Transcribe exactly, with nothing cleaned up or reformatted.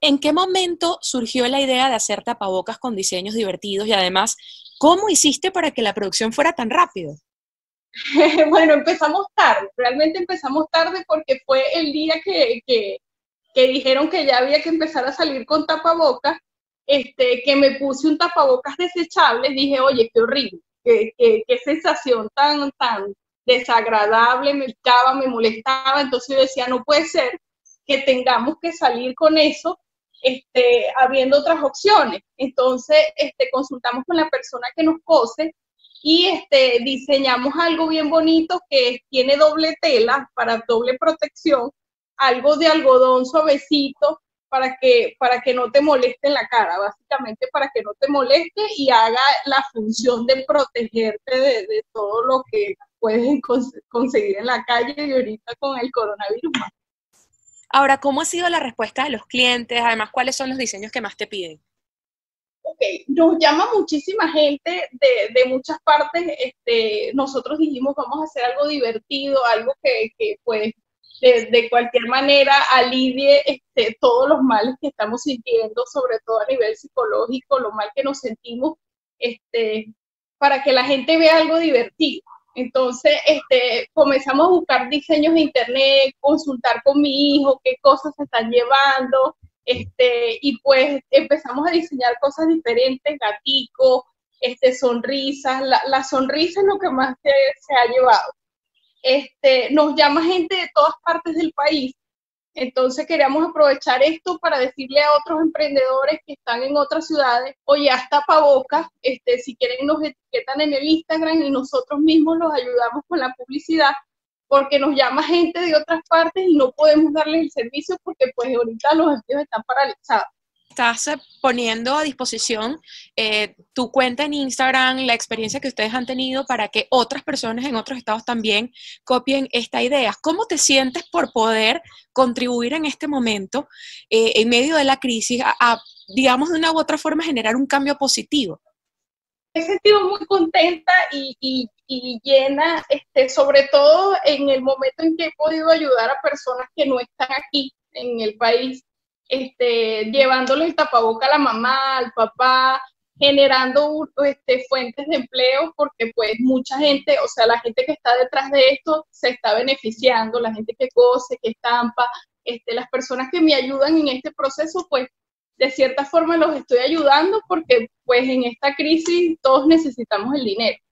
¿En qué momento surgió la idea de hacer tapabocas con diseños divertidos? Y además, ¿cómo hiciste para que la producción fuera tan rápido? Bueno, empezamos tarde, realmente empezamos tarde porque fue el día que, que, que dijeron que ya había que empezar a salir con tapabocas, este, que me puse un tapabocas desechable, dije, oye, qué horrible, qué, qué, qué sensación tan, tan desagradable, me picaba, me molestaba, entonces yo decía, no puede ser que tengamos que salir con eso, este, habiendo otras opciones. Entonces este, consultamos con la persona que nos cose, y este, diseñamos algo bien bonito que tiene doble tela para doble protección, algo de algodón suavecito para que, para que no te moleste en la cara, básicamente para que no te moleste y haga la función de protegerte de, de todo lo que puedes cons conseguir en la calle y ahorita con el coronavirus. Ahora, ¿cómo ha sido la respuesta de los clientes? Además, ¿cuáles son los diseños que más te piden? Ok, nos llama muchísima gente de, de muchas partes, este, nosotros dijimos vamos a hacer algo divertido, algo que, que pues de, de cualquier manera alivie este, todos los males que estamos sintiendo, sobre todo a nivel psicológico, lo mal que nos sentimos, este, para que la gente vea algo divertido. Entonces este, comenzamos a buscar diseños en internet, consultar con mi hijo qué cosas se están llevando, Este, y pues empezamos a diseñar cosas diferentes, gaticos, este, sonrisas, la, la sonrisa es lo que más se, se ha llevado. Este, nos llama gente de todas partes del país, entonces queríamos aprovechar esto para decirle a otros emprendedores que están en otras ciudades, oye, haz tapabocas, este, si quieren nos etiquetan en el Instagram y nosotros mismos los ayudamos con la publicidad, porque nos llama gente de otras partes y no podemos darles el servicio porque pues ahorita los empleos están paralizados. Estás poniendo a disposición eh, tu cuenta en Instagram, la experiencia que ustedes han tenido para que otras personas en otros estados también copien esta idea. ¿Cómo te sientes por poder contribuir en este momento, eh, en medio de la crisis, a, a, digamos, de una u otra forma generar un cambio positivo? Me he sentido muy contenta y, y, y llena, este, sobre todo en el momento en que he podido ayudar a personas que no están aquí en el país, este, llevándole el tapaboca a la mamá, al papá, generando este, fuentes de empleo, porque pues mucha gente, o sea, la gente que está detrás de esto se está beneficiando, la gente que cose, que estampa, este, las personas que me ayudan en este proceso, pues, de cierta forma los estoy ayudando porque pues en esta crisis todos necesitamos el dinero.